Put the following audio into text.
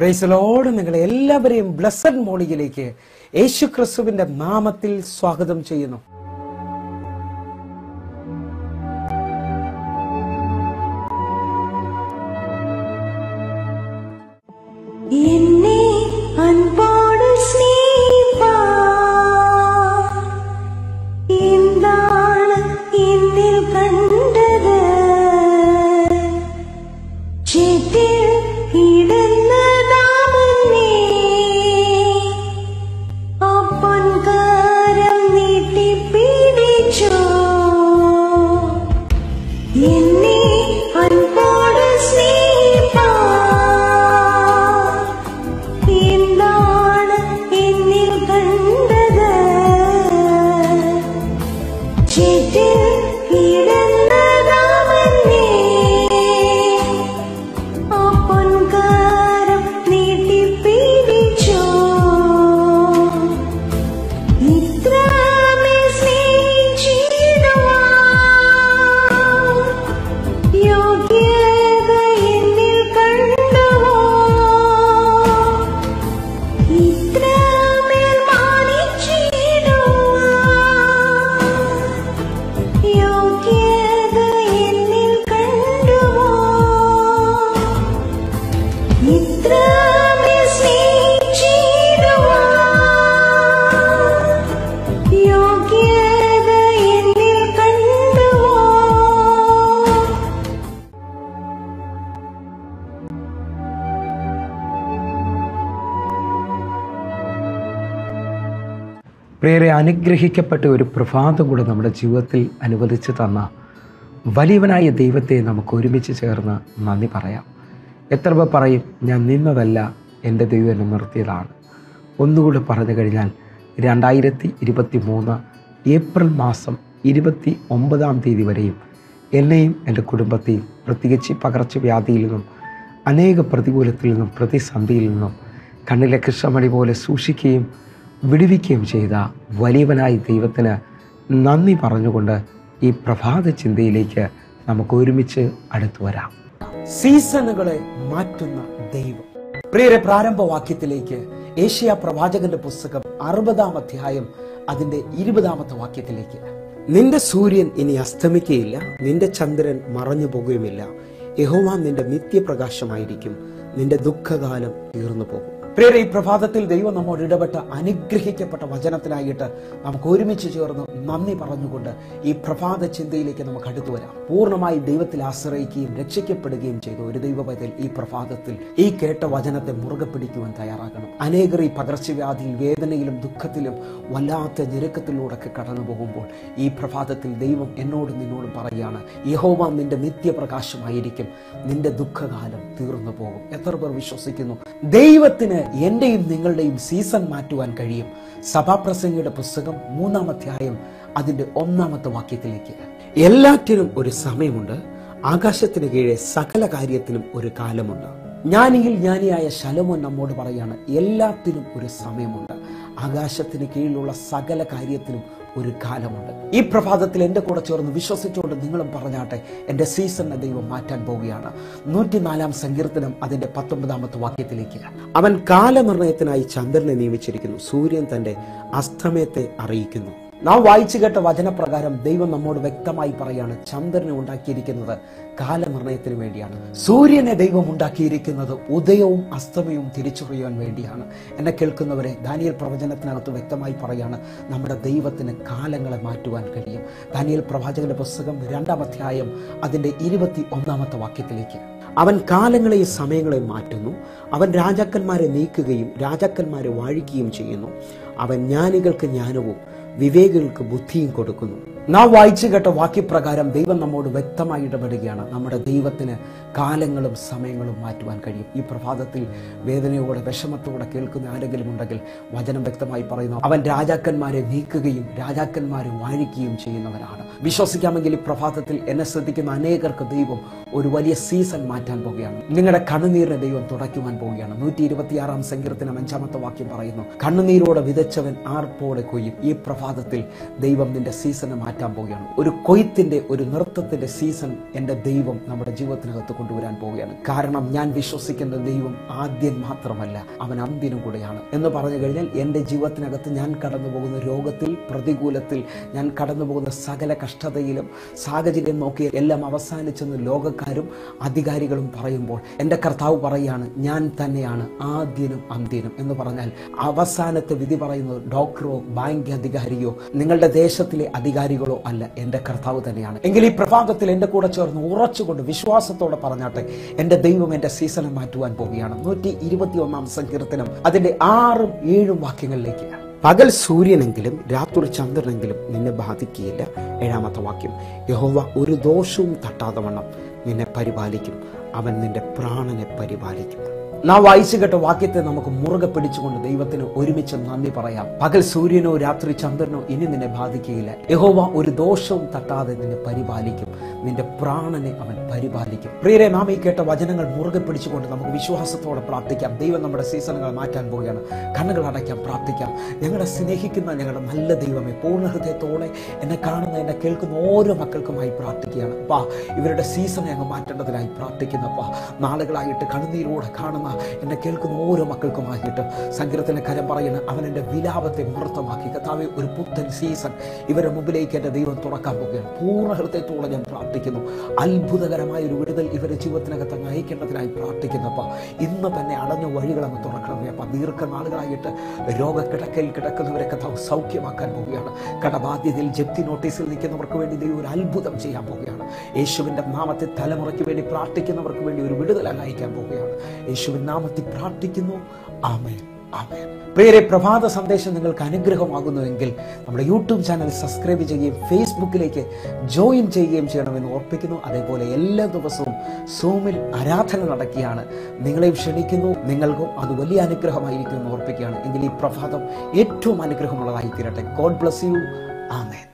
Praise the Lord, നിങ്ങളെ എല്ലാവരെയും blessed മോർണിംഗിലേക്ക് യേശുക്രിസ്തുവിന്റെ നാമത്തിൽ സ്വാഗതം ചെയ്യുന്നു. പ്രിയരെ, അനുഗ്രഹിക്കപ്പെട്ട ഒരു പ്രഭാതം കൂടെ നമ്മുടെ ജീവിതത്തിൽ അനുവദിച്ച് തന്ന വലിയവനായ ദൈവത്തെ നമുക്ക് ഒരുമിച്ച് ചേർന്ന് നന്ദി പറയാം. എത്ര പേർ പറയും, ഞാൻ നിന്നതല്ല എൻ്റെ ദൈവം എന്നെ നിർത്തിയതാണ്? ഒന്നുകൂടെ പറഞ്ഞു കഴിഞ്ഞാൽ 2023 ഏപ്രിൽ മാസം 29-ാം തീയതി വരെയും എന്നെയും എൻ്റെ കുടുംബത്തെയും പ്രത്യേകിച്ച് പകർച്ചവ്യാധിയിൽ നിന്നും അനേക പ്രതികൂലത്തിൽ നിന്നും പ്രതിസന്ധിയിൽ നിന്നും കണ്ണിലെ കൃഷ്ണമണി പോലെ സൂക്ഷിക്കുകയും വിടുവിക്കുകയും ചെയ്ത വലിയവനായ ദൈവത്തിന് നന്ദി പറഞ്ഞുകൊണ്ട് ഈ പ്രഭാത ചിന്തയിലേക്ക് നമുക്ക് ഒരുമിച്ച് അടുത്തു വരാം. സീസണുകളെ മാറ്റുന്ന ദൈവം. പ്രിയരെ, പ്രാരംഭവാക്യത്തിലേക്ക് ഏശയ്യാ പ്രവാചകന്റെ പുസ്തകം 60-ാം അധ്യായം അതിന്റെ 20-ാമത്തെ വാക്യത്തിലേക്ക്. നിന്റെ സൂര്യൻ ഇനി അസ്തമിക്കുകയില്ല, നിന്റെ ചന്ദ്രൻ മറഞ്ഞു പോകുകയുമില്ല. യഹോവ നിന്റെ നിത്യപ്രകാശമായിരിക്കും, നിന്റെ ദുഃഖകാലം തീർന്നു പോകും. പ്രിയരെ, ഈ പ്രഭാതത്തിൽ ദൈവം നമ്മോട് ഇടപെട്ട അനുഗ്രഹിക്കപ്പെട്ട വചനത്തിനായിട്ട് നമുക്ക് ഒരുമിച്ച് ചേർന്ന് നന്ദി പറഞ്ഞുകൊണ്ട് ഈ പ്രഭാത ചിന്തയിലേക്ക് നമുക്ക് അടുത്തു വരാം. പൂർണ്ണമായി ദൈവത്തിൽ ആശ്രയിക്കുകയും രക്ഷിക്കപ്പെടുകയും ചെയ്ത ഒരു ദൈവപൈതൽ ഈ പ്രഭാതത്തിൽ ഈ കേട്ട വചനത്തെ മുറുകെ പിടിക്കുവാൻ തയ്യാറാകണം. അനേകർ ഈ പകർച്ചവ്യാധിയിൽ, വേദനയിലും ദുഃഖത്തിലും വല്ലാത്ത ഞെരുക്കത്തിലൂടെയൊക്കെ കടന്നു പോകുമ്പോൾ ഈ പ്രഭാതത്തിൽ ദൈവം എന്നോടും നിന്നോടും പറയുകയാണ്, യഹോവ നിന്റെ നിത്യപ്രകാശമായിരിക്കും, നിന്റെ ദുഃഖകാലം തീർന്നു പോകും. എത്ര പേർ വിശ്വസിക്കുന്നു ദൈവത്തിന് എന്റെയും നിങ്ങളുടെയും സീസൺ മാറ്റുവാൻ കഴിയും? സഭാപ്രസംഗിയുടെ പുസ്തകം 3-ാം അധ്യായം അതിന്റെ 1-ാമത്തെ വാക്യത്തിലേക്ക്. എല്ലാറ്റിനും ഒരു സമയമുണ്ട്, ആകാശത്തിന് കീഴെ സകല കാര്യത്തിനും ഒരു കാലമുണ്ട്. ജ്ഞാനിയിൽ ജ്ഞാനിയായ ശലോമോൻ നമ്മോട് പറയാണ്, എല്ലാത്തിനും ഒരു സമയമുണ്ട്, ആകാശത്തിന് കീഴിലുള്ള സകല കാര്യത്തിനും ഒരു കാലമുണ്ട്. ഈ പ്രഭാതത്തിൽ എൻ്റെ കൂടെ ചേർന്ന് വിശ്വസിച്ചുകൊണ്ട് നിങ്ങളും പറഞ്ഞാട്ടെ, എൻ്റെ സീസണിനെ ദൈവം മാറ്റാൻ പോവുകയാണ്. 104-ാം സങ്കീർത്തനം അതിൻ്റെ 19-ാമത്തെ വാക്യത്തിലേക്ക്. അവൻ കാലനിർണയത്തിനായി ചന്ദ്രനെ നിയമിച്ചിരിക്കുന്നു, സൂര്യൻ തൻ്റെ അസ്തമയത്തെ അറിയിക്കുന്നു. നാം വായിച്ചു കേട്ട വചനപ്രകാരം ദൈവം നമ്മോട് വ്യക്തമായി പറയാണ്, ചന്ദ്രനെ ഉണ്ടാക്കിയിരിക്കുന്നത് കാലനിർണയത്തിന് വേണ്ടിയാണ്. സൂര്യനെ ദൈവം ഉണ്ടാക്കിയിരിക്കുന്നത് ഉദയവും അസ്തമയവും തിരിച്ചറിയാൻ വേണ്ടിയാണ്. എന്നെ കേൾക്കുന്നവരെ, ദാനിയേൽ പ്രവചനത്തിനകത്ത് വ്യക്തമായി പറയാണ്, നമ്മുടെ ദൈവത്തിന് കാലങ്ങളെ മാറ്റുവാൻ കഴിയും. ദാനിയേൽ പ്രവാചകന്റെ പുസ്തകം 2-ാം അധ്യായം അതിൻ്റെ 21-ാമത്തെ വാക്യത്തിലേക്ക്. അവൻ കാലങ്ങളെയും സമയങ്ങളെയും മാറ്റുന്നു, അവൻ രാജാക്കന്മാരെ നീക്കുകയും രാജാക്കന്മാരെ വാഴിക്കുകയും ചെയ്യുന്നു. അവൻ ജ്ഞാനികൾക്ക് ജ്ഞാനവും വിവേകികൾക്ക് ബുദ്ധിയും കൊടുക്കുന്നു. നാം വായിച്ചു കേട്ട വാക്യപ്രകാരം ദൈവം നമ്മോട് വ്യക്തമായി ഇടപെടുകയാണ്. നമ്മുടെ ദൈവത്തിന് കാലങ്ങളും സമയങ്ങളും മാറ്റുവാൻ കഴിയും. ഈ പ്രഭാതത്തിൽ വേദനയോടെ വിഷമത്തോടെ കേൾക്കുന്ന ആരെങ്കിലും ഉണ്ടെങ്കിൽ വചനം വ്യക്തമായി പറയുന്നു, അവൻ രാജാക്കന്മാരെ നീക്കുകയും രാജാക്കന്മാരെ വാഴിക്കുകയും ചെയ്യുന്നവരാണ്. വിശ്വസിക്കാമെങ്കിൽ ഈ പ്രഭാതത്തിൽ എന്നെ ശ്രദ്ധിക്കുന്ന അനേകർക്ക് ദൈവം ഒരു വലിയ സീസൺ മാറ്റാൻ പോവുകയാണ്. നിങ്ങളുടെ കണ്ണുനീരിനെ ദൈവം തുടയ്ക്കുവാൻ പോവുകയാണ്. 126-ാം സങ്കീർത്തനം 5-ാമത്തെ വാക്യം പറയുന്നു, കണ്ണുനീരോടെ വിതച്ചവൻ ആർപ്പോടെ കൊയ്യും. ഈ പ്രഭാതത്തിൽ ദൈവം നിന്റെ സീസണ് മാറ്റി മാറ്റാൻ പോവുകയാണ്. ഒരു കൊയ്ത്തിൻ്റെ ഒരു നൃത്തത്തിൻ്റെ സീസൺ എൻ്റെ ദൈവം നമ്മുടെ ജീവിതത്തിനകത്ത് കൊണ്ടുവരാൻ പോവുകയാണ്. കാരണം ഞാൻ വിശ്വസിക്കുന്ന ദൈവം ആദ്യൻ മാത്രമല്ല, അവൻ അന്ത്യനും കൂടെയാണ് എന്ന് പറഞ്ഞു കഴിഞ്ഞാൽ എൻ്റെ ജീവിതത്തിനകത്ത് ഞാൻ കടന്നു പോകുന്ന രോഗത്തിൽ, പ്രതികൂലത്തിൽ, ഞാൻ കടന്നു പോകുന്ന സകല കഷ്ടതയിലും സാഹചര്യം നോക്കി എല്ലാം അവസാനിച്ചെന്ന് ലോകക്കാരും അധികാരികളും പറയുമ്പോൾ എൻ്റെ കർത്താവ് പറയുകയാണ്, ഞാൻ തന്നെയാണ് ആദ്യനും അന്ത്യനും എന്ന് പറഞ്ഞാൽ അവസാനത്തെ വിധി പറയുന്നത് ഡോക്ടറോ ബാങ്ക് അധികാരിയോ നിങ്ങളുടെ ദേശത്തിലെ അധികാരികളോ അല്ല, എൻ്റെ കർത്താവ് തന്നെയാണ്. എങ്കിൽ ഈ പ്രഭാതത്തിൽ എൻ്റെ കൂടെ ചേർന്ന് ഉറച്ചുകൊണ്ട് വിശ്വാസത്തോടെ പറഞ്ഞാട്ടെ, എൻ്റെ ദൈവം എൻ്റെ സീസണെ മാറ്റുവാൻ പോവുകയാണ്. 121 സങ്കീർത്തനം അതിൻ്റെ 6-7 വാക്യങ്ങളിലേക്ക്. പകൽ സൂര്യനെങ്കിലും രാത്രി ചന്ദ്രനെങ്കിലും നിന്നെ ബാധിക്കുകയില്ല. 7ാമത്തെ വാക്യം, യഹോവ ഒരു ദോഷവും തട്ടാതെ വണ്ണം നിന്നെ പരിപാലിക്കും, അവൻ നിന്റെ പ്രാണനെ പരിപാലിക്കും. നാം വായിച്ചു കേട്ട വാക്യത്തെ നമുക്ക് മുറുകെ പിടിച്ചുകൊണ്ട് ദൈവത്തിന് ഒരുമിച്ച് നന്ദി പറയാം. പകൽ സൂര്യനോ രാത്രി ചന്ദ്രനോ ഇനി നിന്നെ ബാധിക്കുകയില്ല. യഹോവ ഒരു ദോഷവും തട്ടാതെ നിന്നെ പരിപാലിക്കും, നിന്റെ പ്രാണനെ അവൻ പരിപാലിക്കും. പ്രിയരെ, നാം ഈ കേട്ട വചനങ്ങൾ മുറുകെ പിടിച്ചുകൊണ്ട് നമുക്ക് വിശ്വാസത്തോടെ പ്രാർത്ഥിക്കാം. ദൈവം നമ്മുടെ സീസണുകൾ മാറ്റാൻ പോവുകയാണ്. കണ്ണുകൾ അടയ്ക്കാം, പ്രാർത്ഥിക്കാം. ഞങ്ങളെ സ്നേഹിക്കുന്ന ഞങ്ങളുടെ നല്ല ദൈവമേ, പൂർണ്ണ ഹൃദയത്തോടെ എന്നെ കാണുന്ന, എന്നെ കേൾക്കുന്ന ഓരോ മക്കൾക്കുമായി പ്രാർത്ഥിക്കുകയാണ്. അപ്പാ, ഇവരുടെ സീസണെ അങ്ങ് മാറ്റേണ്ടതിനായി പ്രാർത്ഥിക്കുന്നപ്പാ. നാളുകളായിട്ട് കണ്ണുനീരോടെ കാണുന്ന എന്നെ കേൾക്കുന്ന ഓരോ മക്കൾക്കുമായിട്ട് സങ്കീർത്തനക്കാരൻ പറയുന്നത്, അവൻ എൻ്റെ വിലാപത്തെ മുഹൂർത്തമാക്കി. കർത്താവേ, ഒരു പുത്തൻ സീസൺ ഇവരുടെ മുമ്പിലേക്ക് എൻ്റെ ദൈവം തുറക്കാൻ പോവുകയാണ്. പൂർണ്ണ ഹൃദയത്തോടെ ഞാൻ പ്രാർത്ഥിക്കുന്നു. അത്ഭുതകരമായ ഒരു വിടുതൽ ഇവരുടെ ജീവിതത്തിനകത്ത് അങ്ങ് അയക്കേണ്ടതിനായി പ്രാർത്ഥിക്കുന്നപ്പാ. ഇന്ന് തന്നെ അടഞ്ഞ വഴികളങ്ങ് തുറക്കണമേ അപ്പാ. ദീർഘനാളുകളായിട്ട് രോഗക്കിടക്കയിൽ കിടക്കുന്നവരെ കർത്താവ് സൗഖ്യമാക്കാൻ പോവുകയാണ്. കടബാധ്യതയിൽ, ജപ്തി നോട്ടീസിൽ നിൽക്കുന്നവർക്ക് വേണ്ടി ദൈവം ഒരു അത്ഭുതം ചെയ്യാൻ പോവുകയാണ്. യേശുവിൻ്റെ നാമത്തെ തലമുറയ്ക്ക് വേണ്ടി പ്രാർത്ഥിക്കുന്നവർക്ക് വേണ്ടി ഒരു വിടുതൽ അയക്കാൻ പോവുകയാണ്. യേശുവിൻ നാമത്തിൽ പ്രാർത്ഥിക്കുന്നു. ആമേൻ, ആമേൻ. പ്രിയരെ, പ്രഭാത സന്ദേശം നിങ്ങൾക്ക് അനുഗ്രഹമാകുന്നുവെങ്കിൽ നമ്മുടെ യൂട്യൂബ് ചാനൽ സബ്സ്ക്രൈബ് ചെയ്യുകയും ഫേസ്ബുക്കിലേക്ക് ജോയിൻ ചെയ്യുകയും ചെയ്യണമെന്ന് ഓർപ്പിക്കുന്നു. അതേപോലെ എല്ലാ ദിവസവും സൂമിൽ ആരാധന നടക്കുകയാണ്. നിങ്ങളെയും ക്ഷണിക്കുന്നു. നിങ്ങൾക്കും അത് വലിയ അനുഗ്രഹമായിരിക്കും എന്ന് ഓർപ്പിക്കുകയാണ്. എങ്കിൽ ഈ പ്രഭാതം ഏറ്റവും അനുഗ്രഹമുള്ളതായി തീരട്ടെ. God bless you. ആമേൻ.